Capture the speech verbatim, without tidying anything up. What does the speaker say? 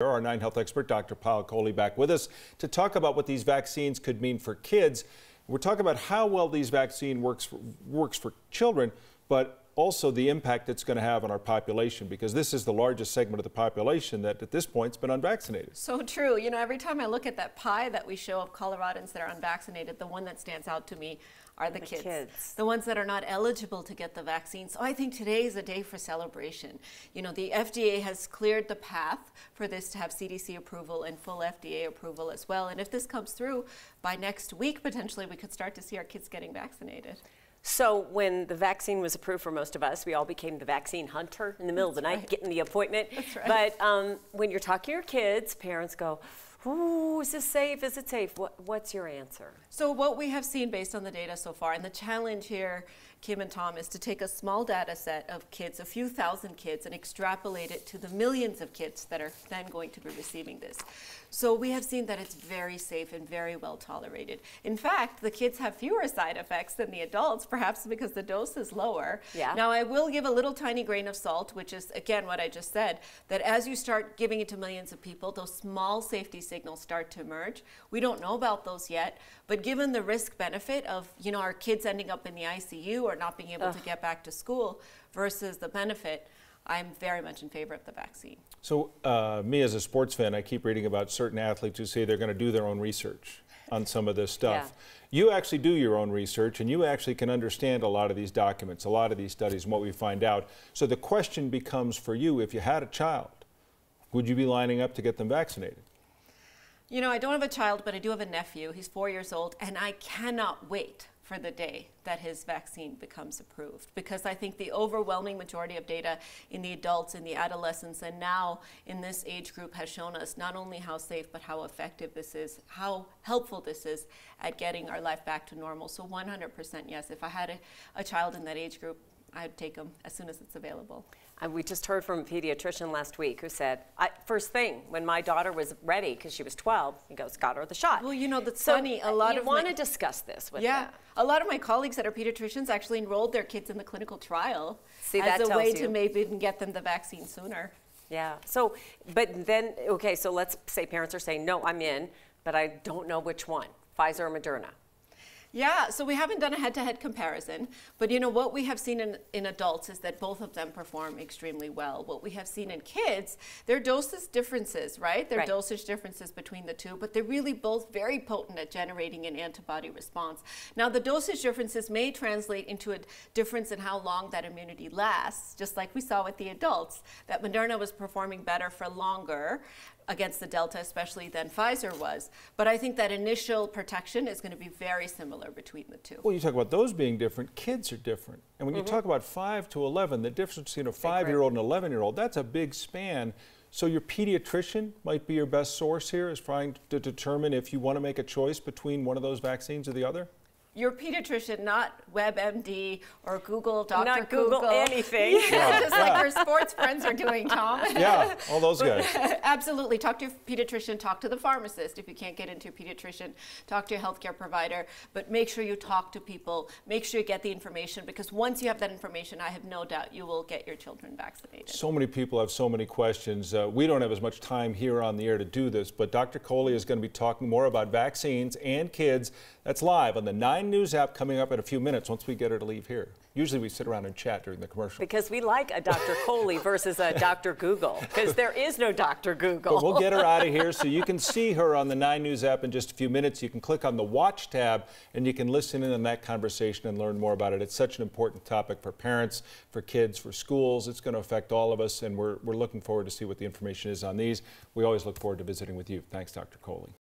Our Nine Health expert, Doctor Payal Kohli, back with us to talk about what these vaccines could mean for kids. We're talking about how well these vaccine works for, works for children, but also the impact it's going to have on our population, because this is the largest segment of the population that at this point has been unvaccinated. So true. You know, every time I look at that pie that we show of Coloradans that are unvaccinated, the one that stands out to me are the, the kids. kids, the ones that are not eligible to get the vaccine. So I think today is a day for celebration. You know, the F D A has cleared the path for this to have C D C approval and full F D A approval as well. And if this comes through by next week, potentially we could start to see our kids getting vaccinated. So when the vaccine was approved for most of us, we all became the vaccine hunter in the middle That's of the night, right. getting the appointment. That's right. But um, when you're talking to your kids, parents go, ooh, is this safe? Is it safe? What, what's your answer? So what we have seen based on the data so far, and the challenge here, Kim and Tom, is to take a small data set of kids, a few thousand kids, and extrapolate it to the millions of kids that are then going to be receiving this. So we have seen that it's very safe and very well tolerated. In fact, the kids have fewer side effects than the adults, perhaps because the dose is lower. Yeah. Now, I will give a little tiny grain of salt, which is, again, what I just said, that as you start giving it to millions of people, those small safety signals start to emerge. We don't know about those yet, but given the risk-benefit of, you know, our kids ending up in the I C U or not being able Ugh. to get back to school versus the benefit, I'm very much in favor of the vaccine. So uh, me as a sports fan, I keep reading about certain athletes who say they're going to do their own research on some of this stuff. Yeah. You actually do your own research, and you actually can understand a lot of these documents, a lot of these studies, and what we find out. So the question becomes for you, if you had a child, would you be lining up to get them vaccinated? You know, I don't have a child, but I do have a nephew. He's four years old, and I cannot wait for the day that his vaccine becomes approved, because I think the overwhelming majority of data in the adults, in the adolescents, and now in this age group has shown us not only how safe but how effective this is, how helpful this is at getting our life back to normal. So one hundred percent yes, if I had a, a child in that age group, I'd take them as soon as it's available. And we just heard from a pediatrician last week who said, I, first thing, when my daughter was ready, because she was twelve, he goes, got her the shot. Well, you know, that's so funny. A lot you of want to discuss this with yeah, them. A lot of my colleagues that are pediatricians actually enrolled their kids in the clinical trial See, as that a way you. to maybe get them the vaccine sooner. Yeah. So, but then, okay, so let's say parents are saying, no, I'm in, but I don't know which one, Pfizer or Moderna. Yeah, so we haven't done a head-to-head comparison, but you know what we have seen in, in adults is that both of them perform extremely well. What we have seen in kids, their dosage differences, right? Their right. dosage differences between the two, but they're really both very potent at generating an antibody response. Now, the dosage differences may translate into a difference in how long that immunity lasts, just like we saw with the adults, that Moderna was performing better for longer against the Delta, especially, than Pfizer was. But I think that initial protection is going to be very similar between the two. Well, you talk about those being different. Kids are different. And when mm-hmm. you talk about five to eleven, the difference between a five-year-old and an eleven-year-old, that's a big span. So your pediatrician might be your best source here, is trying to determine if you want to make a choice between one of those vaccines or the other? Your pediatrician, not WebMD or Google, Doctor Not Google, Google. anything. Yeah, yeah, just yeah. like your sports friends are doing, Tom. Yeah, all those guys. Absolutely. Talk to your pediatrician. Talk to the pharmacist. If you can't get into your pediatrician, talk to your healthcare provider. But make sure you talk to people. Make sure you get the information, because once you have that information, I have no doubt you will get your children vaccinated. So many people have so many questions. Uh, we don't have as much time here on the air to do this, but Doctor Kohli is going to be talking more about vaccines and kids. That's live on the Nine News app coming up in a few minutes once we get her to leave here. Usually we sit around and chat during the commercial. Because we like a Doctor Kohli versus a Doctor Google, because there is no Doctor Google. But we'll get her out of here so you can see her on the Nine News app in just a few minutes. You can click on the Watch tab and you can listen in on that conversation and learn more about it. It's such an important topic for parents, for kids, for schools. It's going to affect all of us, and we're, we're looking forward to see what the information is on these. We always look forward to visiting with you. Thanks, Doctor Kohli.